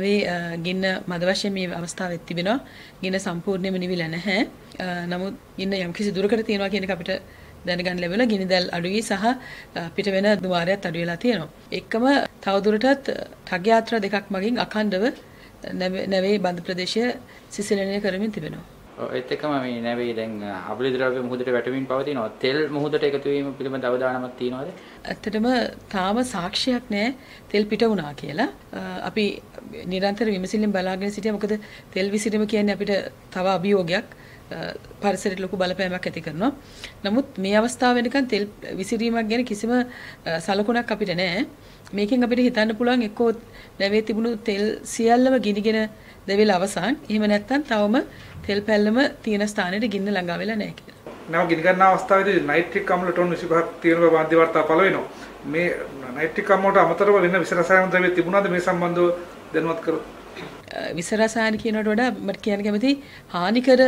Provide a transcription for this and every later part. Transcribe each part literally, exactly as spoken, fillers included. නෙවෙයි ගින්න මද වශයෙන් මේ අවස්ථාවෙත් තිබෙනවා. ගින්න සම්පූර්ණයෙන්ම නිවිලා නැහැ. නමුත් ගින්න යම්කිසි දුරකට තියෙනවා කියන එක අපිට දැනගන්න ලැබුණා. ගිනිදල් අඩුයි සහ පිට වෙන ద్వාරයත් අඩු වෙලා තියෙනවා. එකම තව දුරටත් ටග් යාත්‍රා දෙකක් මගින් අඛණ්ඩව නැවේ බඳ ප්‍රදේශයේ සිසිලනය කරමින් තිබෙනවා. ඒත් එකම මේ නැවේ දැන් අවුලි ද්‍රව්‍ය මුහුදට වැටෙමින් පවතිනවා. තෙල් මුහුදට එකතු වීම පිළිබඳ අවධානමක් තියෙනවද? ඇත්තටම තාම සාක්ෂියක් නැහැ තෙල් පිට වුණා කියලා. අපි නිරන්තර විමසිල්ලෙන් බලාගෙන සිටියා. මොකද තෙල් විසිරීම කියන්නේ අපිට තව අභියෝගයක් පරිසරයට ලොකු බලපෑමක් ඇති කරනවා. නමුත් මේ අවස්ථාව වෙනකන් තෙල් විසිරීමක් ගැන කිසිම සලකුණක් අපිට නැහැ. මේකෙන් අපිට හිතන්න පුළුවන් එක්කෝ නැවේ තිබුණු තෙල් සියල්ලම ගිනිගෙන දැවෙලා අවසන්. එහෙම නැත්නම් තවම තෙල් පැල්ලම තියෙන ස්ථානෙට ගින්න ළඟා වෙලා නැහැ කියලා. නැව ගිනි ගන්න අවස්ථාවේදී නයිට්‍රික් අම්ල ටොන් විසිපහක් තියෙන බව මාධ්‍ය වාර්තා පළ වෙනවා. මේ නයිට්‍රික් අම්ලට අමතරව වෙන විස රසායන ද්‍රව්‍ය තිබුණාද මේ සම්බන්ධව දැනුවත් කරමු. විස රසායන කියනකට වඩා මට කියන්න කැමති හානිකර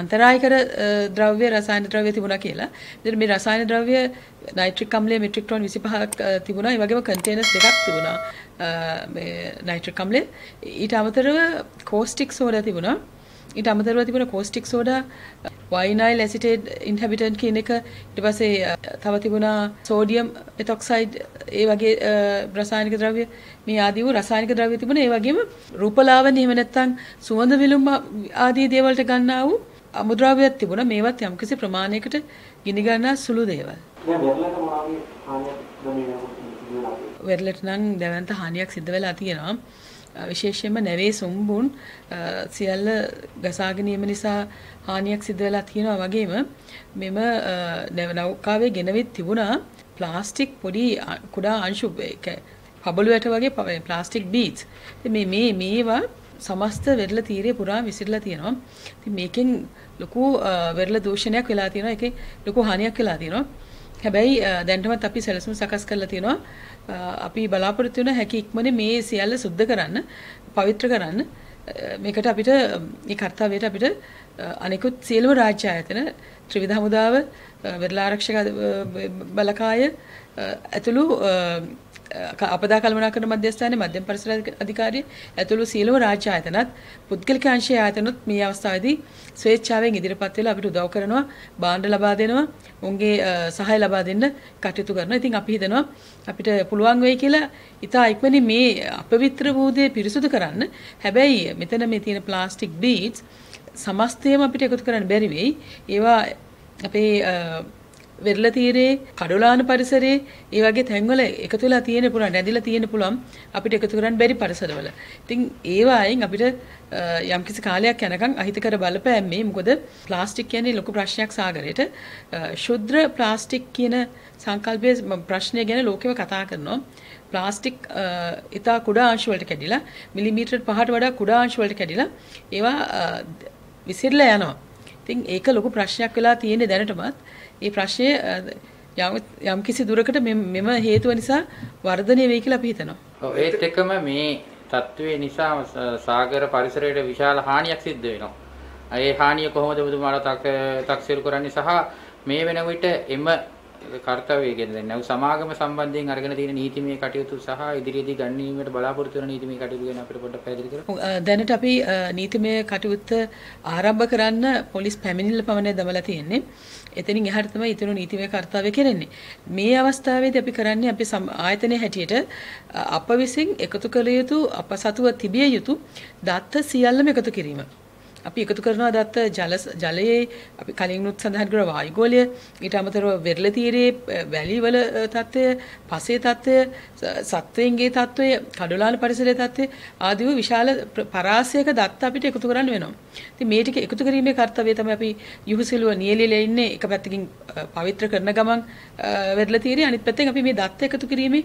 අන්තරායකර ද්‍රව්‍ය රසායන ද්‍රව්‍ය තිබුණා කියලා. ඉතින් මේ රසායන ද්‍රව්‍ය නයිට්‍රික් අම්ලයේ මෙට්‍රික් ටොන් විසිපහක් තිබුණා. ඒ වගේම කන්ටේනර්ස් දෙකක් තිබුණා. මේ නයිට්‍රික් අම්ලයේ ඊට අමතරව කෝස්ටික් සෝඩා තිබුණා. ඊට අමතරව තිබුණා caustic soda vinyl acetate inhibitant කියන එක. ඊට පස්සේ තව තිබුණා සෝඩියම් එතොක්සයිඩ් ඒ වගේ රසායනික ද්‍රව්‍ය මේ ආදී වූ රසායනික ද්‍රව්‍ය තිබුණා. ඒ වගේම රූපලාවන්‍ය එහෙම නැත්නම් සුවඳ විලුඹ ආදී දේවල්ට ගන්නා වූ අමුද්‍රව්‍යයක් තිබුණා. මේවත් යම්කිසි ප්‍රමාණයකට ගිනි ගන්නා සුළු දේවල්. වෙරළට නම් දැවන්ත හානියක් සිද්ධ වෙලා තියෙනවා. විශේෂයෙන්ම නැවේ සුම්බුන් සියල්ල ගසාගෙන යීම නිසා හානියක් සිද්ධ වෙලා තියෙනවා. වගේම මෙම නෞකාවේ ගෙනවිත් තිබුණා ප්ලාස්ටික් පොඩි කුඩා අංශු පබළු ඇට වගේ ප්ලාස්ටික් බීඩ්ස්. මේ මේ මේවා සමස්ත වෙරළ තීරය පුරා විසිරලා තියෙනවා. ඉතින් මේකෙන් ලොකු වෙරළ දූෂණයක් වෙලා තියෙනවා. ඒකේ ලොකු හානියක් වෙලා තියෙනවා. හැබැයි දැන්ටමත් අපි සැලසුම් සකස් කරලා තියෙනවා. අපි බලාපොරොත්තු වෙන හැකි ඉක්මනින් මේ සියල්ල සුද්ධ කරන්න, පවිත්‍ර කරන්න. මේකට අපිට මේ කාර්යයට අපිට අනෙකුත් සියලුම රාජ්‍ය ආයතන, ත්‍රිවිධ හමුදාව, වෙරළ ආරක්ෂක බලකාය ඇතුළු අපදා කළමනාකරණ මධ්‍යස්ථානයේ මධ්‍යම පරිසර අධිකාරිය ඇතුළු සියලුම රාජ්‍ය ආයතනත් පුද්ගලික අංශයේ ආයතනත් මේ අවස්ථාවේදී ස්වේච්ඡාවෙන් ඉදිරිපත් වෙලා අපිට උදව් කරනවා, බාණ්ඩ ලබා දෙනවා, උන්ගේ සහාය ලබා දෙන්න කටයුතු කරනවා. ඉතින් අපි හිතනවා අපිට පුළුවන් වෙයි කියලා. ඉතා ඉක්මනින් මේ අපවිත්‍ර භූදේ පිරිසුදු කරන්න. හැබැයි මෙතන මේ තියෙන ප්ලාස්ටික් බීඩ්ස් සමස්තයම අපිට එකතු කරන්න බැරි වෙයි. ඒවා අපේ වෙරළ තීරේ, කඩොලාන පරිසරයේ ඒ වගේ තැන්වල එකතු වෙලා තියෙන පුළුවන්, නැදිලා තියෙන පුළුවන් අපිට එකතු කරන්න බැරි පරිසරවල. ඉතින් ඒවායින් අපිට යම්කිසි කාලයක් යනකම් අහිතකර බලපෑම් මේ. මොකද ප්ලාස්ටික් කියන්නේ ලොකු ප්‍රශ්නයක් සාගරයට. ශුද්‍ර ප්ලාස්ටික් කියන සංකල්පයේ ප්‍රශ්නය ගැන ලෝකෙම කතා කරනවා. ප්ලාස්ටික් ඉතා කුඩා අංශ වලට කැඩිලා, මිලිමීටර් පහට වඩා කුඩා අංශ වලට කැඩිලා ඒවා විසිරලා යනවා. ඉතින් ඒක ලොකු ප්‍රශ්නයක් වෙලා තියෙන්නේ දැනටමත්. ඒ ප්‍රශ්නය යම් කිසි දුරකට මෙම හේතුව නිසා වර්ධනය වෙයි කියලා අපි හිතනවා. ඔව් ඒත් එකම මේ තත්ත්වය නිසා සාගර පරිසරයට විශාල හානියක් සිද්ධ වෙනවා. ඒ හානිය කොහොමද මුදුමාලා තක්සේරු කරන්නේ සහ මේ වෙන විට එම කාර්යය ගැන දැන් නැව සමාගම සම්බන්ධයෙන් අරගෙන තියෙන නීතිමය කටයුතු සහ ඉදිරියේදී ගන්වීමට බලාපොරොත්තු වෙන නීතිමය කටයුතු ගැන අපිට පොඩ්ඩක් පැහැදිලි කරන්න. දැනට අපි නීතිමය කටයුත්ත ආරම්භ කරන්න පොලිස් පැමිණිල්ල පමණයි දමලා තියෙන්නේ. එතනින් එහාට තමයි ඊතුණු නීතිමය කාර්යය කරන්නේ. මේ අවස්ථාවේදී අපි කරන්නේ අපි ආයතනයේ හැටියට අප විසින් එකතු කළ යුතු, අප සතුව තිබිය යුතු දත්ත සියල්ලම එකතු කිරීම. අපි එකතු කරනවා දත්ත ජල ජලයේ අපි කලින්ුත් සඳහන් කරා වායු ගෝලය, ඊට අමතරව වෙරළ තීරයේ වැලි වල තත්ත්වය, පසේ තත්ත්වය, සත්වයන්ගේ තත්ත්වය, කඩොලාන පරිසරයේ තත්ත්වය ආදී වූ විශාල පරාසයක දත්ත අපිට එකතු කරන්න වෙනවා. ඉතින් මේ ටික එකතු කිරීමේ කාර්යය තමයි අපි යහුසිලුව නියැලෙලා ඉන්නේ. එක පැත්තකින් පවිත්‍ර කරන ගමන් වෙරළ තීරය, අනිත් පැත්තෙන් අපි මේ දත්ත එකතු කිරීමේ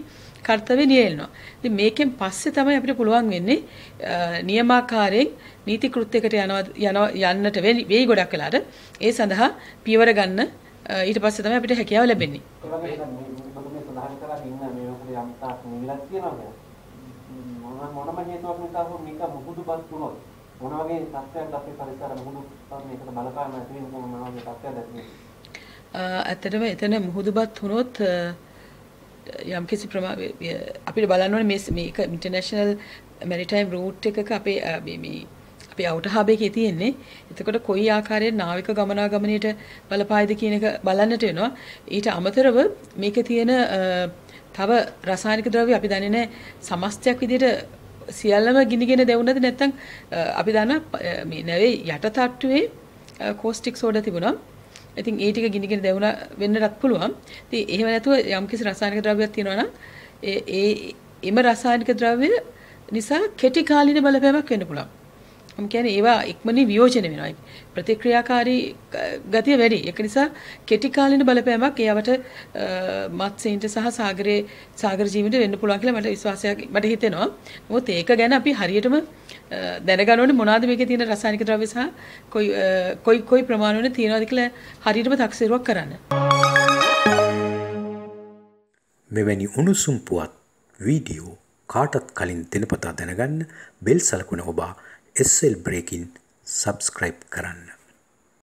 කාර්යය නියැලෙනවා. ඉතින් මේකෙන් පස්සේ තමයි අපිට පුළුවන් වෙන්නේ නියමාකාරයෙන් නීති කෘත්‍යයකට යනවා යන්නට වෙයි ගොඩක් වෙලාට. ඒ සඳහා පියවර ගන්න ඊට පස්සේ තමයි අපිට හැකියාව ලැබෙන්නේ. ඇත්තටම එතන මුහුදුබත් වුණොත් යම්කිසි ප්‍රමාණයක් අපිට බලන්න ඕනේ. මේ මේක ඉන්ටර්නැෂනල් मैरीटाइम रूट එකක අපේ මේ අපේ අවුටර් හබ් එකේ තියෙන්නේ. එතකොට කොයි ආකාරයෙන් නාවික ගමනාගමනයට බලපායිද කියන එක බලන්නට වෙනවා. ඊට අමතරව මේකේ තියෙන තව රසායනික ද්‍රව්‍ය අපි දන්නේ නැහැ සමස්තයක් විදිහට සියල්ලම ගිනිගෙන දෙවුනද නැත්නම් අපි දන්නා මේ නැවේ යට තට්ටුවේ කෝස්ටික් සෝඩා තිබුණා. ඉතින් ඒ ටික ගිනිගෙන දෙවුනා වෙන්නටත් පුළුවන්. ඉතින් එහෙම නැතුව යම්කිසි රසායනික ද්‍රව්‍යයක් තියෙනවා නම් ඒ ඒ එම රසායනික ද්‍රව්‍ය නිසා කෙටි කාලීන බලපෑමක් වෙන්න පුළුවන්. මම කියන්නේ ඒවා ඉක්මනින් වියෝජනය වෙනවා. ප්‍රතික්‍රියාකාරී ගතිය වැඩි. ඒක නිසා කෙටි කාලීන බලපෑමක් ඒවට මත්ස්‍යන්ට සහ සාගරයේ සාගර ජීවීන්ට වෙන්න පුළුවන් කියලා මට විශ්වාසයක් මට හිතෙනවා. මොකද ඒක ගැන අපි හරියටම දැනගන්න ඕනේ මොනවාද මේකේ තියෙන රසායනික ද්‍රව්‍ය සහ කොයි කොයි කොයි ප්‍රමාණවල තියෙනවද කියලා හරියටම තක්සේරුවක් කරන්න. මෙවැනි උණුසුම් පුවත් වීඩියෝ කාටත් කලින් දිනපතා දැනගන්න බෙල් සලකුණ ඔබ S L Breaking සබ්ස්ක්‍රයිබ් කරන්න.